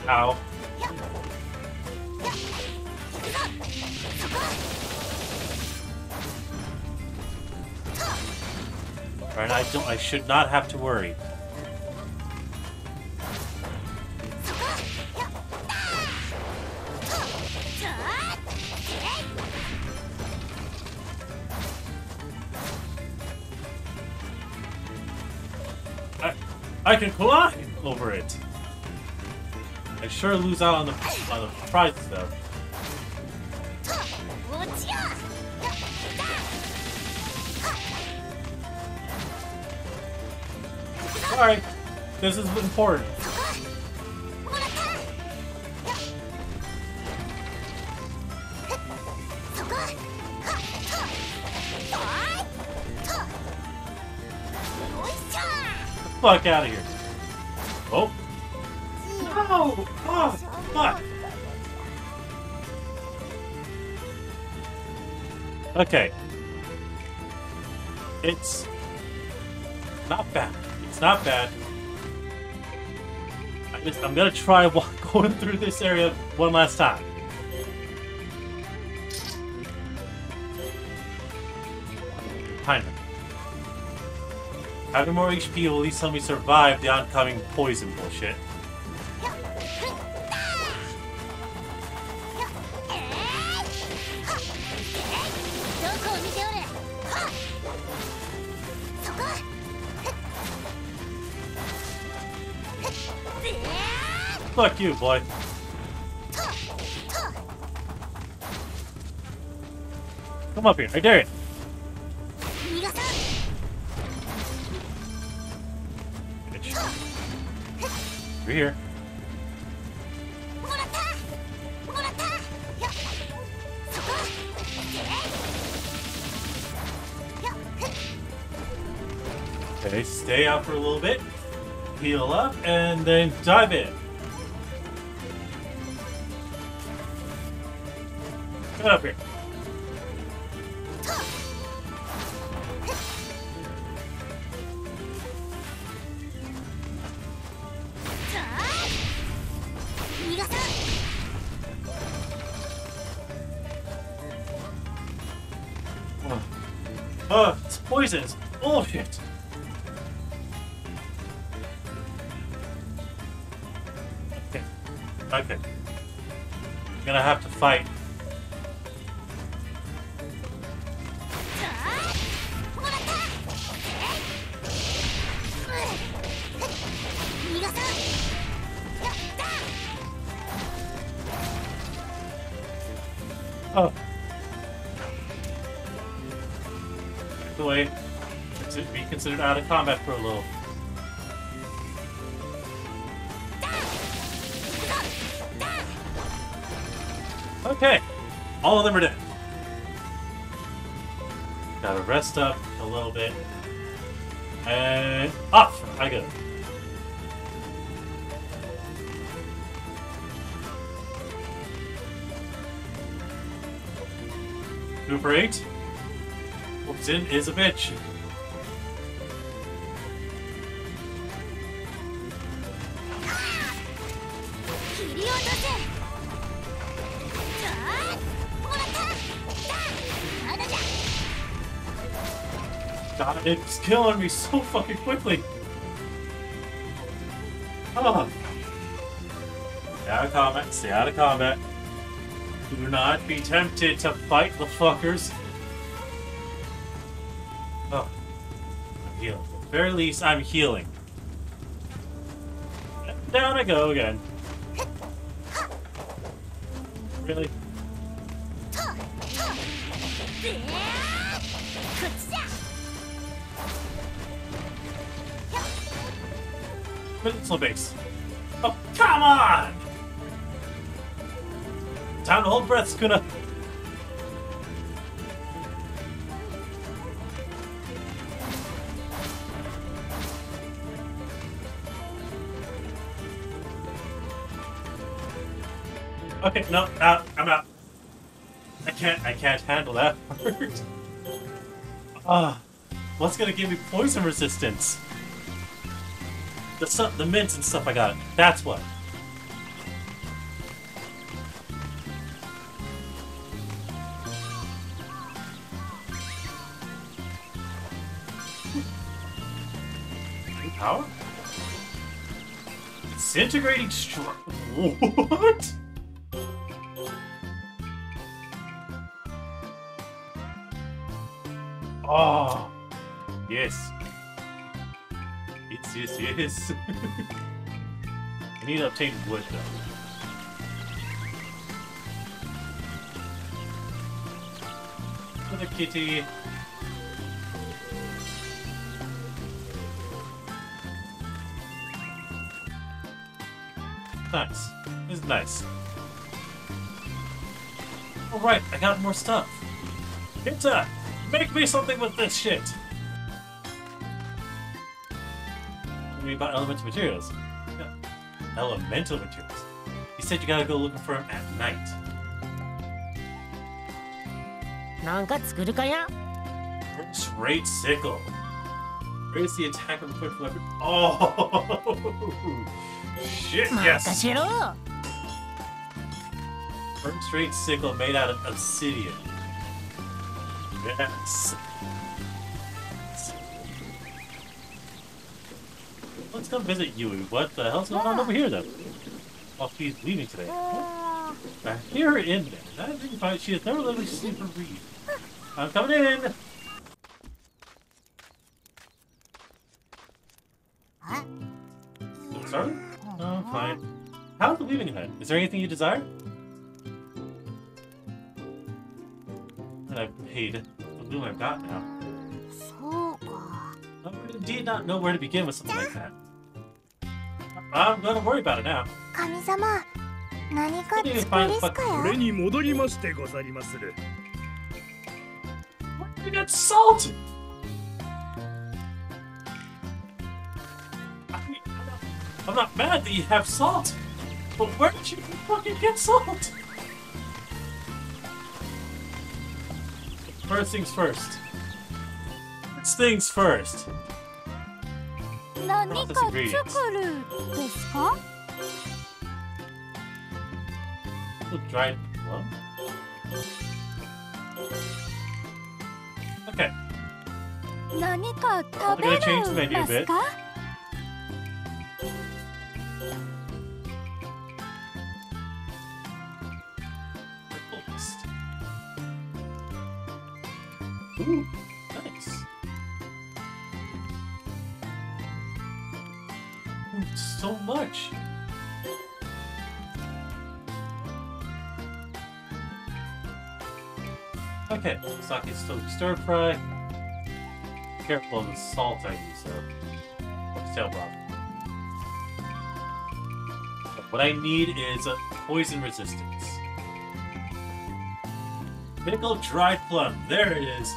Ow. Alright, I don't I should not have to worry. I I can climb over it. I sure lose out on the on the prize though. Alright, this is important. Get the fuck out of here. Oh. No! Oh, fuck! Okay. It's not bad. It's not bad. I just, I'm gonna try walk, going through this area one last time. Kind of. Having more H P will at least help me survive the oncoming poison bullshit. Fuck you, boy. Come up here, I dare it. We're here. Okay, stay out for a little bit, heal up, and then dive in. Get up here. Oh, oh it's poison. It's bullshit. Okay. Okay. I'm gonna have to fight. Oh. Back away. Be considered out of combat for a little. Okay. All of them are dead. Gotta rest up a little bit. And off I go. Number eight. Oopsin is a bitch. God, it's killing me so fucking quickly. Oh. Stay out of combat. Stay out of combat. Do not be tempted to fight the fuckers. Oh. I'm healing. At the very least, I'm healing. And down I go again. Really? Missile base. Oh, come on! Time to hold breath, Sakuna. Okay, no, out, I'm out. I can't, I can't handle that part. Ah, uh, what's gonna give me poison resistance? The stuff, the mints and stuff I got. That's what. Power? Disintegrating strike. What? Oh. Yes. Yes, yes, yes. I need to obtain wood, though. For the kitty. Nice. This is nice. Alright, I got more stuff. Kinta! Make me something with this shit! About elemental materials. Yeah. Elemental materials. You said you gotta go looking for them at night. Straight sickle. Raise the attack of the quick weapon. Oh! Shit, yes! Burn straight sickle made out of obsidian. Yes! Let's come visit Yui. What the hell's going on over here, though? Oh, she's leaving today. I hear her in there. That didn't find she has never let me sleep or read. I'm coming in! Sorry? No, I'm fine. How's the leaving event? Is there anything you desire? And I've paid the blue I've got now. I would indeed not know where to begin with something like that. I'm gonna worry about it now. Kami-sama, what do you find the fuck? We got salt! I mean, I'm, not, I'm not mad that you have salt, but where did you fucking get salt? First things first. First things first. What is ingredients? Dried plum? Okay. I'm gonna change the menu a bit. Ooh, nice. Ooh, so much. Okay, sake still stir fry. Careful of the salt I use though. Cocktail bomb. What I need is a poison resistance. Pickle dry plum. There it is.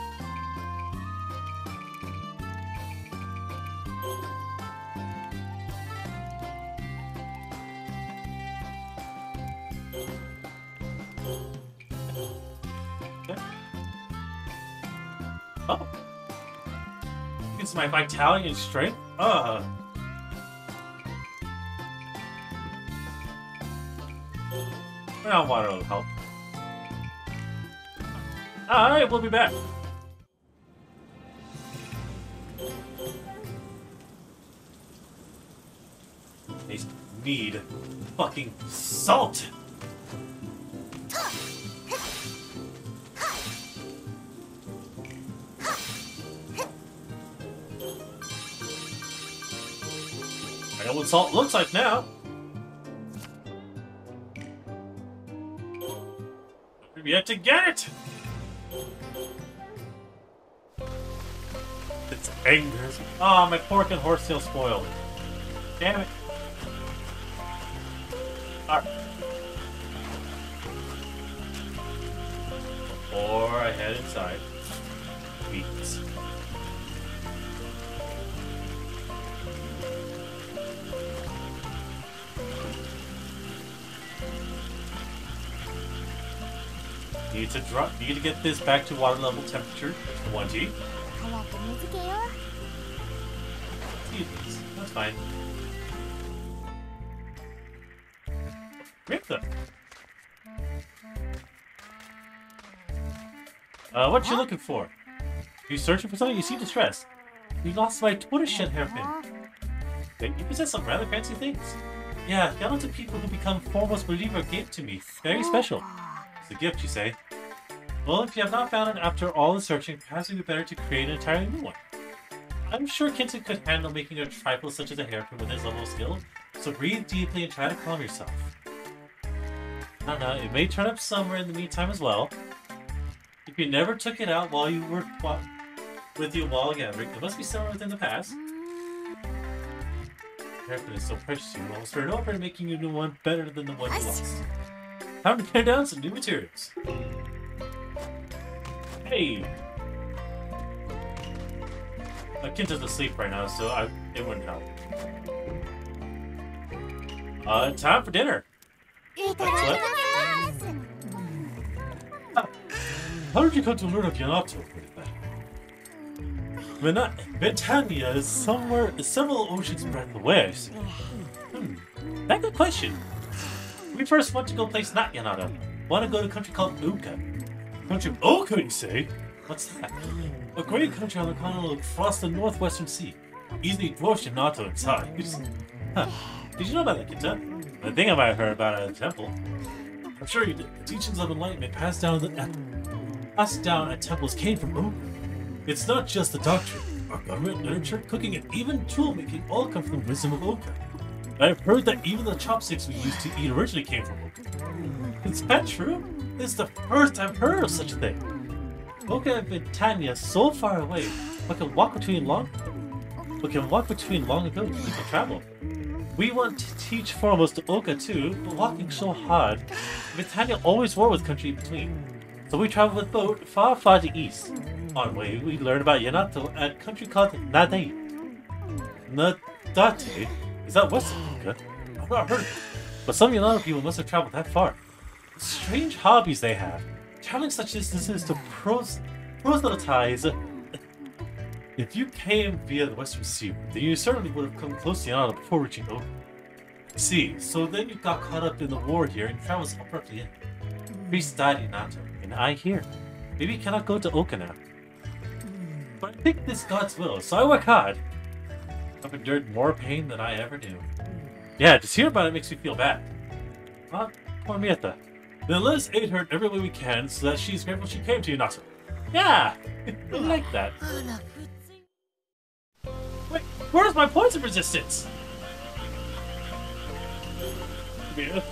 My vitality and strength? Uh. Well, water will help. Alright, we'll be back. They need fucking salt! What salt looks like now. We've yet to get it. It's anger. Ah, oh, my pork and horsetail spoiled. Damn it. All right. Or I head inside. Beats. Need to drop. Need to get this back to water level temperature twenty. Jesus, that's fine. Mietha. Uh, what you looking for? You searching for something? You seem distressed. You lost my tortoise shed hairpin. You possess some rather fancy things. Yeah, thousands of people who become foremost believer gave to me. Very special. The gift, you say? Well, if you have not found it after all the searching, perhaps it would be better to create an entirely new one. I'm sure Kinta could handle making a trifle such as a hairpin with his level of skill, so breathe deeply and try to calm yourself. I don't know, it may turn up somewhere in the meantime as well. If you never took it out while you were with you while gathering, it must be somewhere within the past. The hairpin is so precious, you will turn it over and making you a new one better than the one you lost. Time to tear down some new materials. Hey! My kid doesn't sleep right now, so I, it wouldn't help. Uh, time for dinner! That's what? How, how did you come to learn of Yanato? Vitania is somewhere, several oceans breadth away, I see. Hmm, that's a good question. We first want to go place not Yanato. Want to go to a country called Oka. Country of Oka, you say? What's that? A great country on the continent across the northwestern sea. Easily dwarfs Yanato in size. Huh. Did you know about that, Kinta? I think I might have heard about it at the temple. I'm sure you did. The teachings of enlightenment passed down, the, at, passed down at temples came from Oka. It's not just the doctrine. Our government, literature, cooking, and even tool making all come from the wisdom of Oka. I've heard that even the chopsticks we used to eat originally came from Oka. Is that true? This is the first I've heard of such a thing. Oka and Vitania so far away, but can walk between long, but can walk between long ago to travel. We want to teach foremost to Oka too, but walking so hard, Vitania always war with country in between. So we travel with boat far, far to east. On way, we learn about Yanato at a country called Nadate. Nadate. Is that west of Oka? I've not heard of it. But some Yanato people must have traveled that far. Strange hobbies they have. Traveling such distances to pros proselytize. If you came via the western sea, then you certainly would have come close to Yanato before reaching Oka. See, so then you got caught up in the war here and traveled abruptly in. Priest died in Yanato, and I here. Maybe you cannot go to Oka now. But I think this God's will, so I work hard. I've endured more pain than I ever knew. Yeah, just hear about it makes me feel bad. Ah, poor Mietha. Then let us aid her in every way we can so that she's grateful she came to you, Nato. Yeah, I like that. Wait, where's my poison resistance?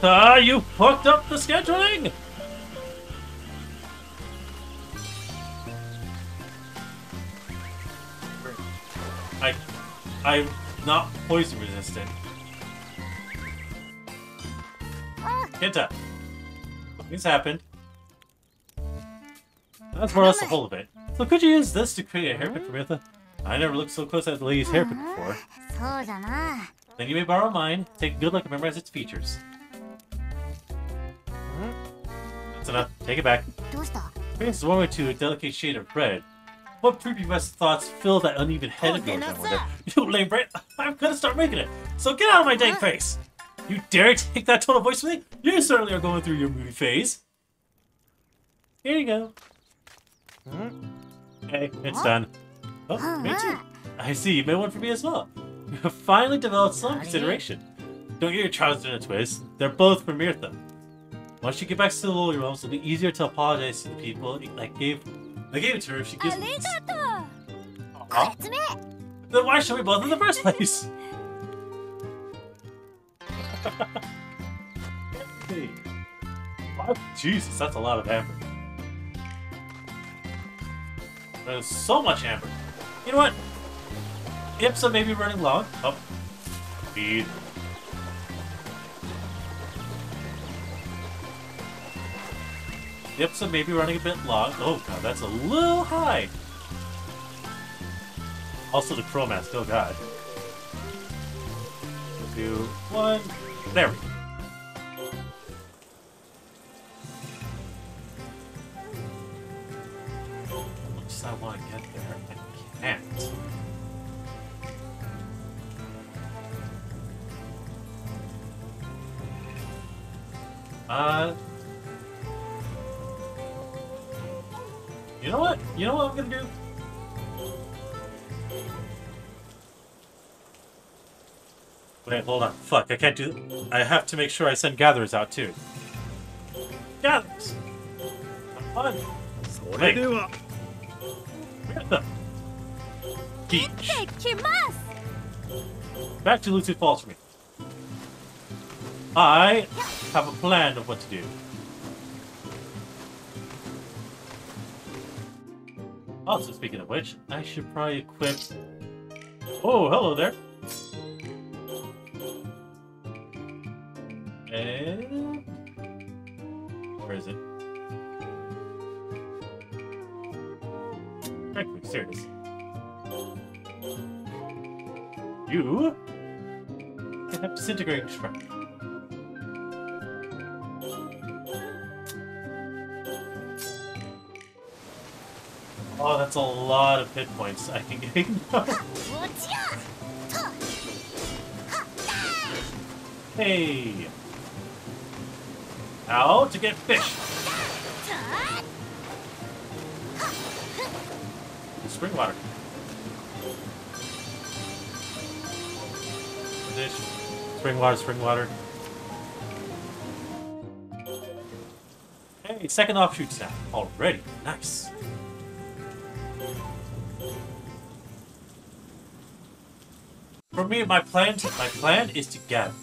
Ah, uh, you fucked up the scheduling! I... I'm not poison resistant. Kinta! This happened. That's more or less the whole of it. So could you use this to create a hairpin for Mietha? I never looked so close at the lady's hairpin before. Then you may borrow mine, take good look and memorize its features. That's enough. Take it back. Green is one way to a delicate shade of red. What prepubescent thoughts fill that uneven head of yours? You lame brain! I'm gonna start making it! So get out of my dang face! You dare take that tone of voice from me? You certainly are going through your movie phase! Here you go. Okay, it's done. Oh, me too. I see, you made one for me as well. You have finally developed some consideration. Don't get your trousers in a twist. They're both from Mietha. Once you get back to the lowly realms, it'll be easier to apologize to the people that gave I gave it to her if she gives me this. Uh-huh. Then why should we both in the first place? Hey. Wow, Jesus, that's a lot of amber. There's so much amber. You know what? Ipsa may be running long. Oh. Speed. Yep, so maybe running a bit long. Oh god, that's a little high. Also the pro mask, oh god. We'll do one. There we go. What does I want to get there? I can't. Uh You know what? You know what I'm gonna do? Wait, hold on. Fuck, I can't do that. I have to make sure I send gatherers out too. Gatherers! Have fun! Mietha! Geech! Back to Lucid Falls for me. I have a plan of what to do. Also, speaking of which, I should probably equip... Oh, hello there! And... Where is it? Frankly, serious. You... can have disintegrating strike. Oh, that's a lot of hit points I can get. Hey! How to get fish! Spring water. Fish. Spring water, spring water. Hey, second offshoot snap already. Nice. For me, my plan, my plan is to gather.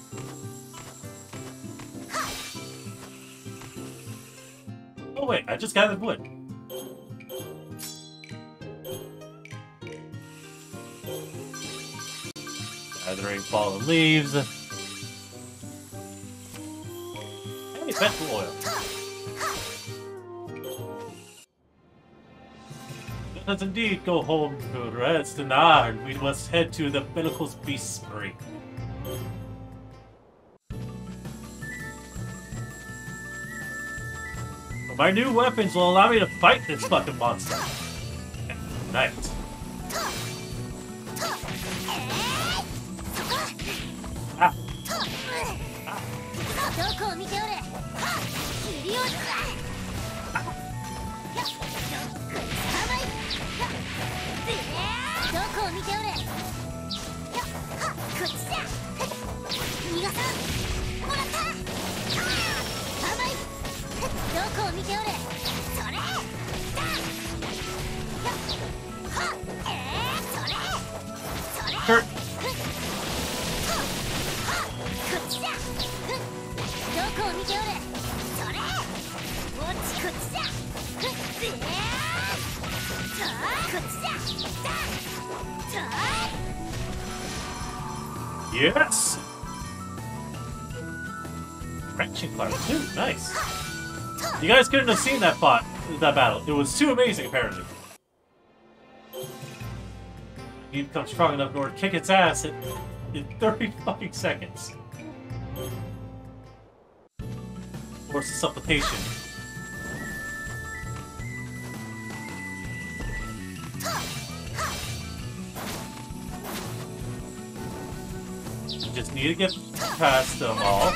Oh wait, I just gathered wood. Gathering fallen leaves. Hey, vegetable oil. Let's indeed go home to rest and iron. We must head to the Bellicose Beast Spring. But my new weapons will allow me to fight this fucking monster. At night. Ah. Ah. Kurt. Yes! Fraction Cloud too, nice! You guys couldn't have seen that bot, that battle. It was too amazing, apparently. You become strong enough in order to kick its ass in, in thirty fucking seconds. Force the supplication. Just need to get past them all.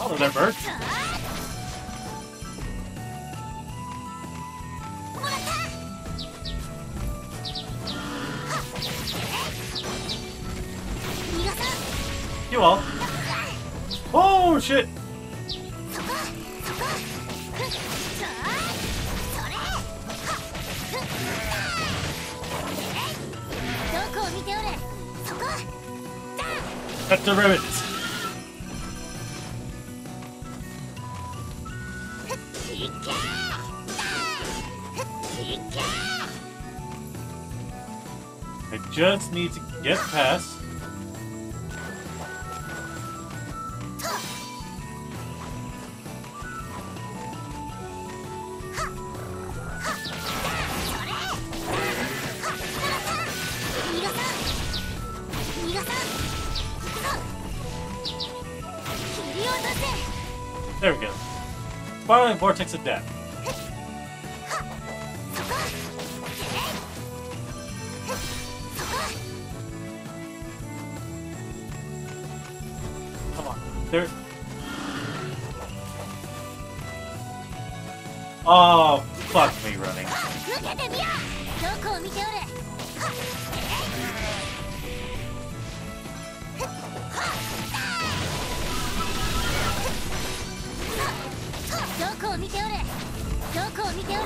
Oh, they're there, bird. You all. Oh, shit! Cut the ribbons. I just need to get past. There we go. Spiraling Vortex of Death. Come on. There. Oh, fuck me running.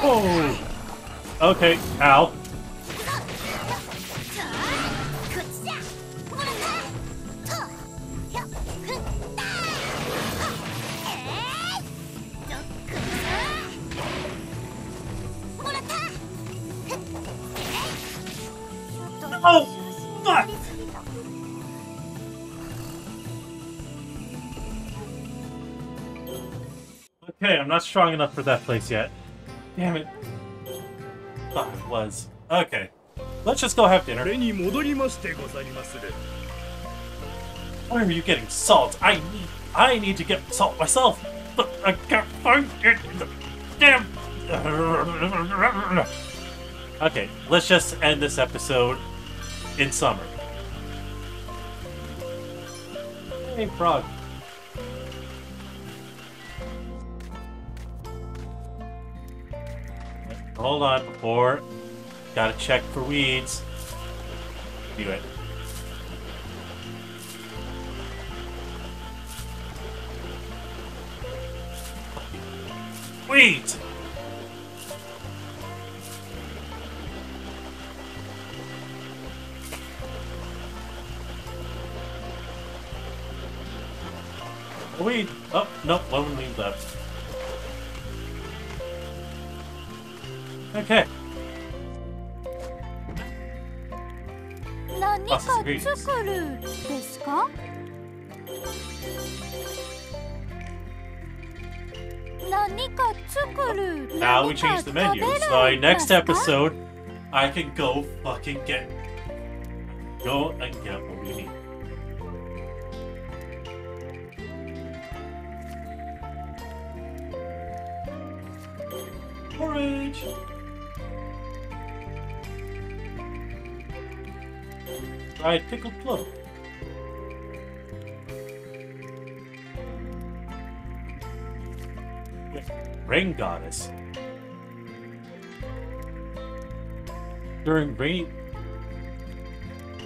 Oh. Okay, ow. Oh, fuck! Okay, I'm not strong enough for that place yet. Damn it. Thought it was. Okay. Let's just go have dinner. Why are you getting salt? I need I need to get salt myself! But I can't find it! Damn! Okay, let's just end this episode in summer. Hey, frog. Hold on, before. Gotta check for weeds. Do it. Weeds! A weed! Oh, nope, one leaf left. Okay. Process ingredients. Now we change the menu. So next episode, I can go fucking get go and get what we need. Porridge. Fried pickled plum. Rain goddess. During rain.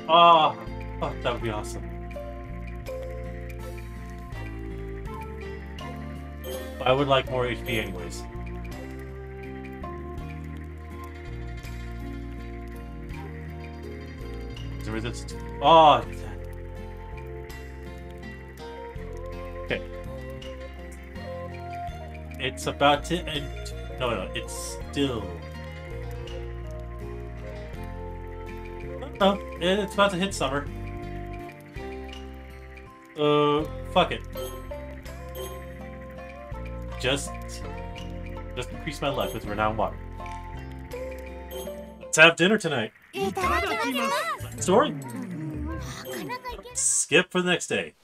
Ah, oh, fuck, that would be awesome. I would like more H P anyways. and resist. Oh! Okay. It's about to end. No, no, it's still. No, it's about to hit summer. Uh, fuck it. Just, just increase my luck with renowned water. Let's have dinner tonight. Story. Skip for the next day.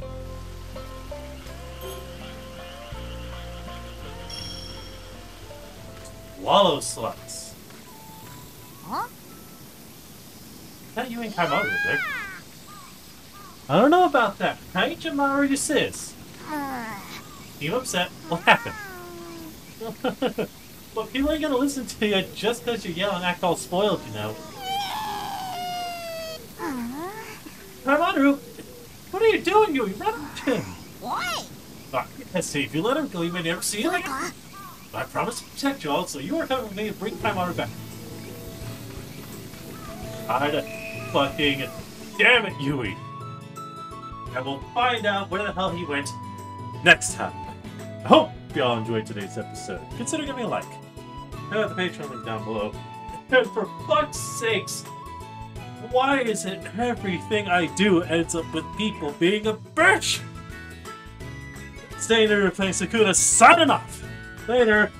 Wallow slots. Huh? That you ain't Kaimaru, is there? I don't know about that. How ain't Kaimaru this is? You upset? What happened? Well, people ain't gonna listen to you just because you yell and act all spoiled, you know. Kaimaru, what are you doing? You run up to him. Why? I see, if you let him go, you may never see him again. I promise to protect you all, so you are coming with me and bring Kaimaru back. I don't fucking... Damn it, Yui! And we'll find out where the hell he went next time. I hope y'all enjoyed today's episode. Consider giving a like. Check out the Patreon link down below. And for fuck's sakes, why is it everything I do ends up with people being a bitch? Stay there to play Sakuna, signing off! Later!